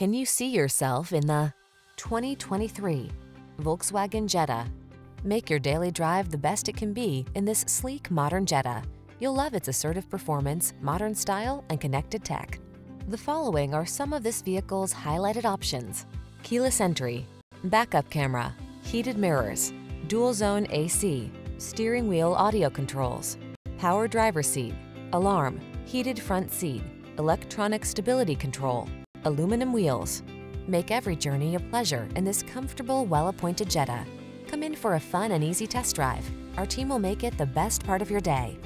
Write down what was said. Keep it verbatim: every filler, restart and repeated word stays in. Can you see yourself in the twenty twenty-three Volkswagen Jetta? Make your daily drive the best it can be in this sleek modern Jetta. You'll love its assertive performance, modern style, and connected tech. The following are some of this vehicle's highlighted options: keyless entry, backup camera, heated mirrors, dual zone A C, steering wheel audio controls, power driver seat, alarm, heated front seat, electronic stability control, aluminum wheels. Make every journey a pleasure in this comfortable, well-appointed Jetta. Come in for a fun and easy test drive. Our team will make it the best part of your day.